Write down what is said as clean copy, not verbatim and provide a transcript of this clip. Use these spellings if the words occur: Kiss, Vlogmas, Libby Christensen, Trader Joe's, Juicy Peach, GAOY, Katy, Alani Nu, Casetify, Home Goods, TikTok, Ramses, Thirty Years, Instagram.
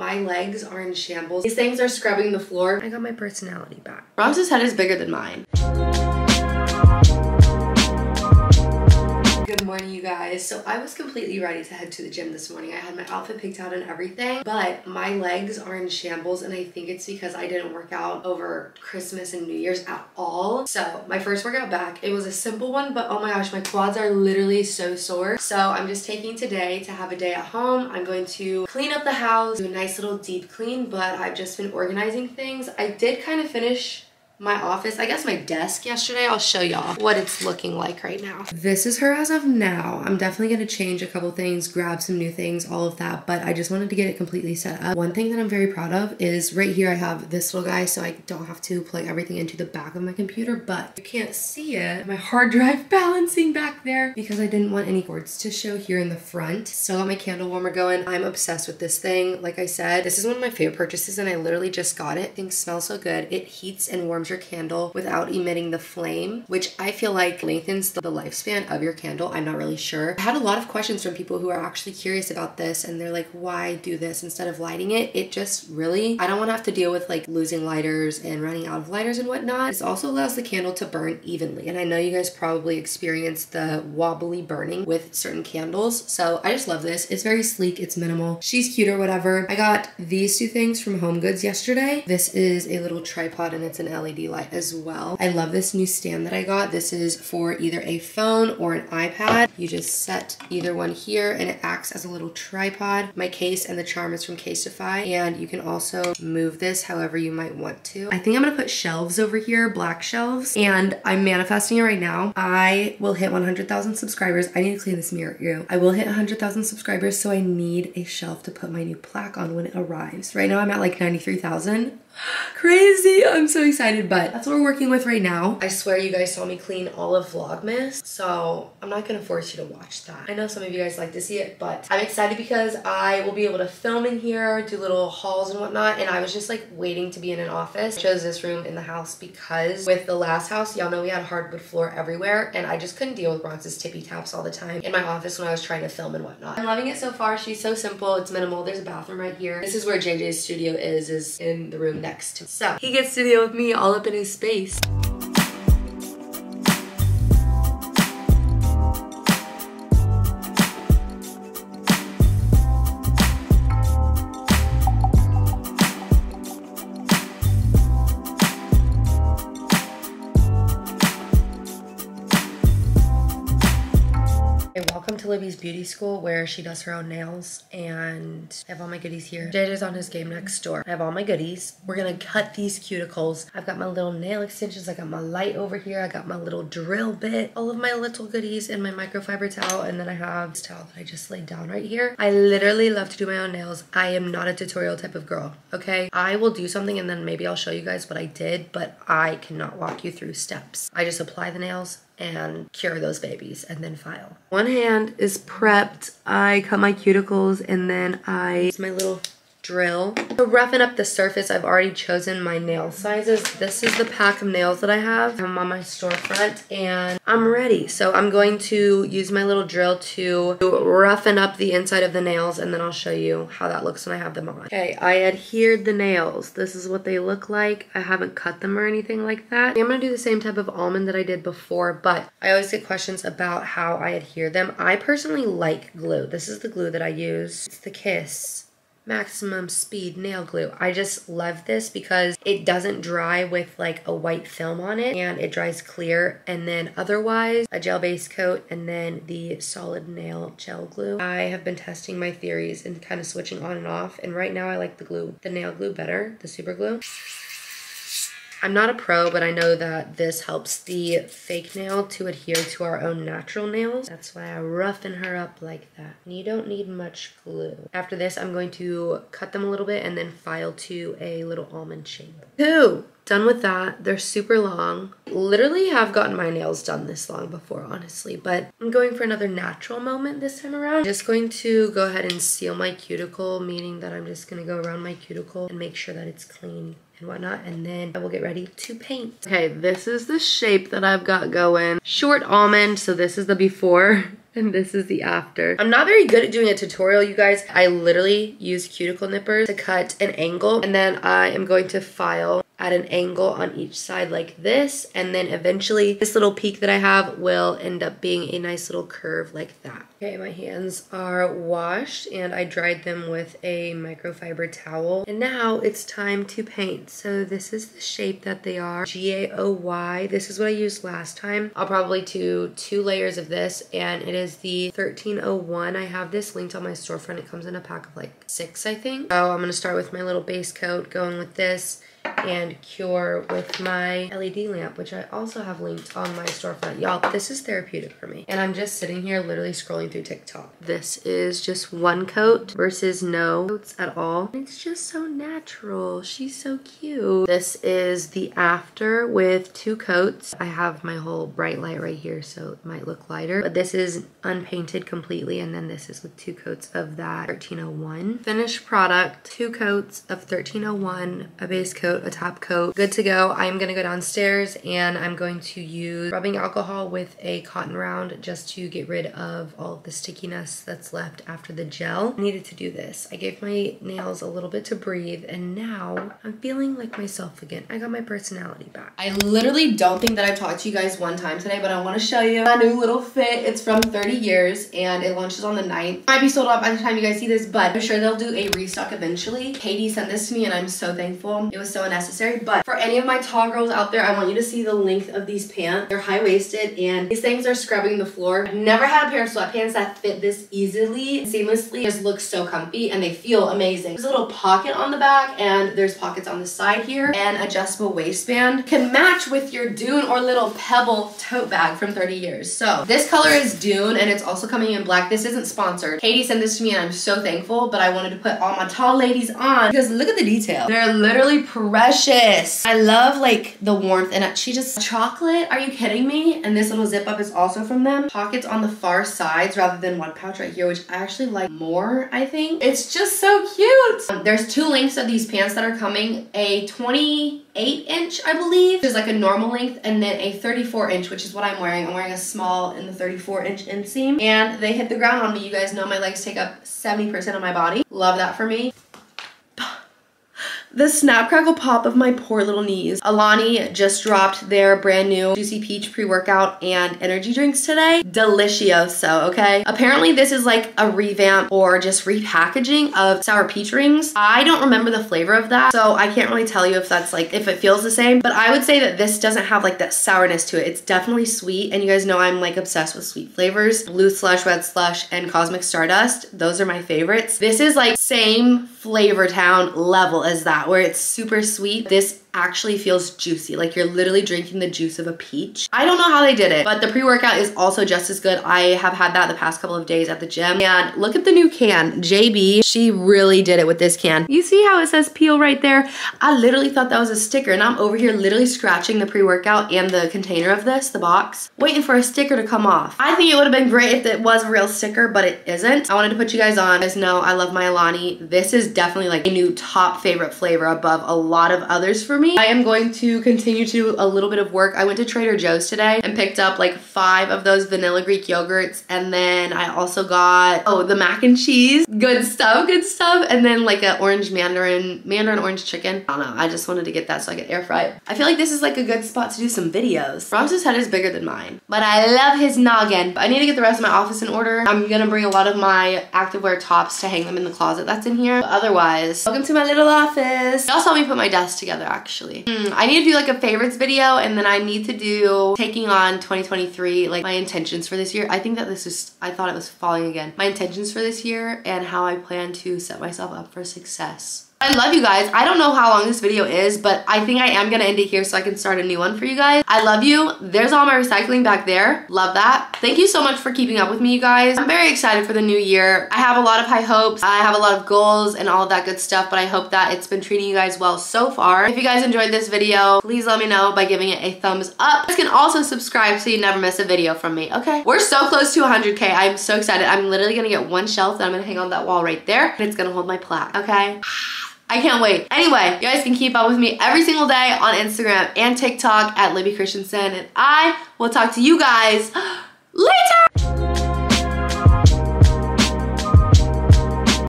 My legs are in shambles. These things are scrubbing the floor. I got my personality back. Ram's head is bigger than mine. Good morning, you guys. So I was completely ready to head to the gym this morning. I had my outfit picked out and everything, but my legs are in shambles, and I think it's because I didn't work out over Christmas and New Year's at all. So my first workout back, it was a simple one, but oh my gosh, my quads are literally so sore. So I'm just taking today to have a day at home. I'm going to clean up the house, do a nice little deep clean, but I've just been organizing things. I did kind of finish my office, I guess my desk yesterday. I'll show y'all what it's looking like right now. This is her as of now. I'm definitely gonna change a couple things, grab some new things, all of that, but I just wanted to get it completely set up. One thing that I'm very proud of is right here I have this little guy so I don't have to plug everything into the back of my computer, but you can't see it. My hard drive balancing back there because I didn't want any cords to show here in the front. Still got my candle warmer going. I'm obsessed with this thing. Like I said, this is one of my favorite purchases and I literally just got it. Things smell so good. It heats and warms your candle without emitting the flame, which I feel like lengthens the lifespan of your candle. I'm not really sure. I had a lot of questions from people who are actually curious about this and they're like, why do this instead of lighting it? It just really, I don't want to have to deal with like losing lighters and running out of lighters and whatnot. This also allows the candle to burn evenly. And I know you guys probably experience the wobbly burning with certain candles. So I just love this. It's very sleek. It's minimal. She's cute or whatever. I got these two things from Home Goods yesterday. This is a little tripod and it's an LED light as well. I love this new stand that I got. This is for either a phone or an iPad. You just set either one here and it acts as a little tripod. My case and the charm is from Casetify, and you can also move this however you might want to. I think I'm gonna put shelves over here, black shelves, and I'm manifesting it right now. I will hit 100,000 subscribers. I need to clean this mirror, ew. I will hit 100,000 subscribers, so I need a shelf to put my new plaque on when it arrives. Right now I'm at like 93,000. Crazy, I'm so excited, but that's what we're working with right now. I swear you guys saw me clean all of Vlogmas, so I'm not gonna force you to watch that. I know some of you guys like to see it, but I'm excited because I will be able to film in here, do little hauls and whatnot, and I was just like waiting to be in an office. I chose this room in the house because with the last house, y'all know we had hardwood floor everywhere, and I just couldn't deal with Bronx's tippy taps all the time in my office when I was trying to film and whatnot. I'm loving it so far. She's so simple, it's minimal. There's a bathroom right here. This is where JJ's studio is in the room next to. So he gets to deal with me all up in his space. To Libby's beauty school where she does her own nails, and I have all my goodies here. JJ's on his game next door. I have all my goodies. We're gonna cut these cuticles. I've got my little nail extensions. I got my light over here. I got my little drill bit, all of my little goodies, and my microfiber towel, and then I have this towel that I just laid down right here. I literally love to do my own nails. I am not a tutorial type of girl, okay? I will do something and then maybe I'll show you guys what I did, but I cannot walk you through steps. I just apply the nails and cure those babies and then file. One hand is prepped. I cut my cuticles and then I use my little drill. To roughen up the surface, I've already chosen my nail sizes. This is the pack of nails that I have. I'm on my storefront and I'm ready. So I'm going to use my little drill to roughen up the inside of the nails and then I'll show you how that looks when I have them on. Okay, I adhered the nails. This is what they look like. I haven't cut them or anything like that. I'm gonna do the same type of almond that I did before, but I always get questions about how I adhere them. I personally like glue. This is the glue that I use. It's the Kiss Maximum Speed Nail Glue. I just love this because it doesn't dry with like a white film on it, and it dries clear, and then otherwise a gel base coat and then the solid nail gel glue. I have been testing my theories and kind of switching on and off, and right now I like the nail glue better, the super glue. I'm not a pro, but I know that this helps the fake nail to adhere to our own natural nails. That's why I roughen her up like that. And you don't need much glue. After this, I'm going to cut them a little bit and then file to a little almond shape. Ooh! Done with that. They're super long. Literally have gotten my nails done this long before, honestly, but I'm going for another natural moment this time around. I'm just going to go ahead and seal my cuticle, meaning that I'm just gonna go around my cuticle and make sure that it's clean and whatnot, and then I will get ready to paint. Okay, this is the shape that I've got going. Short almond, so this is the before. And this is the after. I'm not very good at doing a tutorial, you guys. I literally use cuticle nippers to cut an angle, and then I am going to file at an angle on each side like this, and then eventually this little peak that I have will end up being a nice little curve like that. Okay, my hands are washed and I dried them with a microfiber towel, and now it's time to paint. So this is the shape that they are, GAOY. This is what I used last time. I'll probably do two layers of this, and it is the 1301. I have this linked on my storefront. It comes in a pack of like 6, I think. So I'm gonna start with my little base coat, going with this, and cure with my LED lamp, which I also have linked on my storefront. Y'all, this is therapeutic for me. And I'm just sitting here literally scrolling through TikTok. This is just one coat versus no coats at all. It's just so natural. She's so cute. This is the after with two coats. I have my whole bright light right here, so it might look lighter. But this is unpainted completely, and then this is with two coats of that 1301. Finished product, two coats of 1301, a base coat, a top coat, good to go. I'm gonna go downstairs and I'm going to use rubbing alcohol with a cotton round just to get rid of all of the stickiness that's left after the gel. I needed to do this. I gave my nails a little bit to breathe, and now I'm feeling like myself again. I got my personality back. I literally don't think that I've talked to you guys one time today, but I want to show you my new little fit. It's from 30 Years, and it launches on the 9th. It might be sold out by the time you guys see this, but I'm sure they'll do a restock eventually. Katy sent this to me and I'm so thankful. It was so unnecessary, but for any of my tall girls out there, I want you to see the length of these pants. They're high-waisted and these things are scrubbing the floor. I've never had a pair of sweatpants that fit this easily, seamlessly. It just looks so comfy and they feel amazing. There's a little pocket on the back and there's pockets on the side here, and adjustable waistband can match with your Dune or Little Pebble tote bag from 30 Years. So this color is Dune and it's also coming in black. This isn't sponsored. Katie sent this to me and I'm so thankful, but I wanted to put all my tall ladies on because look at the detail. They're literally precious. I love like the warmth, and she just chocolate. Are you kidding me? And this little zip up is also from them. Pockets on the far sides rather than one pouch right here, which I actually like more, I think. It's just so cute. There's two lengths of these pants that are coming, a 28 inch, I believe, which is like a normal length, and then a 34 inch, which is what I'm wearing. I'm wearing a small in the 34 inch inseam, and they hit the ground on me. You guys know my legs take up 70% of my body. Love that for me. The snap crackle pop of my poor little knees. Alani just dropped their brand new Juicy Peach pre-workout and energy drinks today. Delicioso, okay? Apparently this is like a revamp or just repackaging of sour peach rings. I don't remember the flavor of that, so I can't really tell you if that's like, if it feels the same, but I would say that this doesn't have like that sourness to it. It's definitely sweet, and you guys know I'm like obsessed with sweet flavors. Blue Slush, Red Slush, and Cosmic Stardust. Those are my favorites. This is like same flavor town level as that, where it's super sweet. This actually feels juicy, like you're literally drinking the juice of a peach. I don't know how they did it, but the pre-workout is also just as good. I have had that the past couple of days at the gym, and look at the new can. JB, she really did it with this can. You see how it says peel right there? I literally thought that was a sticker, and I'm over here literally scratching the pre-workout and the container of this, the box, waiting for a sticker to come off. I think it would have been great if it was a real sticker, but it isn't. I wanted to put you guys on. You guys know I love my Alani. This is definitely like a new top favorite flavor above a lot of others for me. I am going to continue to do a little bit of work. I went to Trader Joe's today and picked up like 5 of those vanilla Greek yogurts, and then I also got, oh, the mac and cheese. Good stuff, good stuff. And then like an orange mandarin orange chicken. I don't know, I just wanted to get that so I could air fry it. I feel like this is like a good spot to do some videos. Ramses' head is bigger than mine, but I love his noggin. I need to get the rest of my office in order. I'm gonna bring a lot of my activewear tops to hang them in the closet that's in here. But otherwise, welcome to my little office. Y'all saw me put my desk together, actually. I need to do like a favorites video, and then I need to do taking on 2023, like my intentions for this year. I think that this is, I thought it was falling again. My intentions for this year and how I plan to set myself up for success. I love you guys. I don't know how long this video is, but I think I am gonna end it here so I can start a new one for you guys. I love you. There's all my recycling back there. Love that. Thank you so much for keeping up with me, you guys. I'm very excited for the new year. I have a lot of high hopes. I have a lot of goals and all of that good stuff, but I hope that it's been treating you guys well so far. If you guys enjoyed this video, please let me know by giving it a thumbs up. You guys can also subscribe so you never miss a video from me, okay? We're so close to 100K. I'm so excited. I'm literally gonna get one shelf that I'm gonna hang on that wall right there, and it's gonna hold my plaque, okay? I can't wait. Anyway, you guys can keep up with me every single day on Instagram and TikTok at Libby Christensen, and I will talk to you guys later!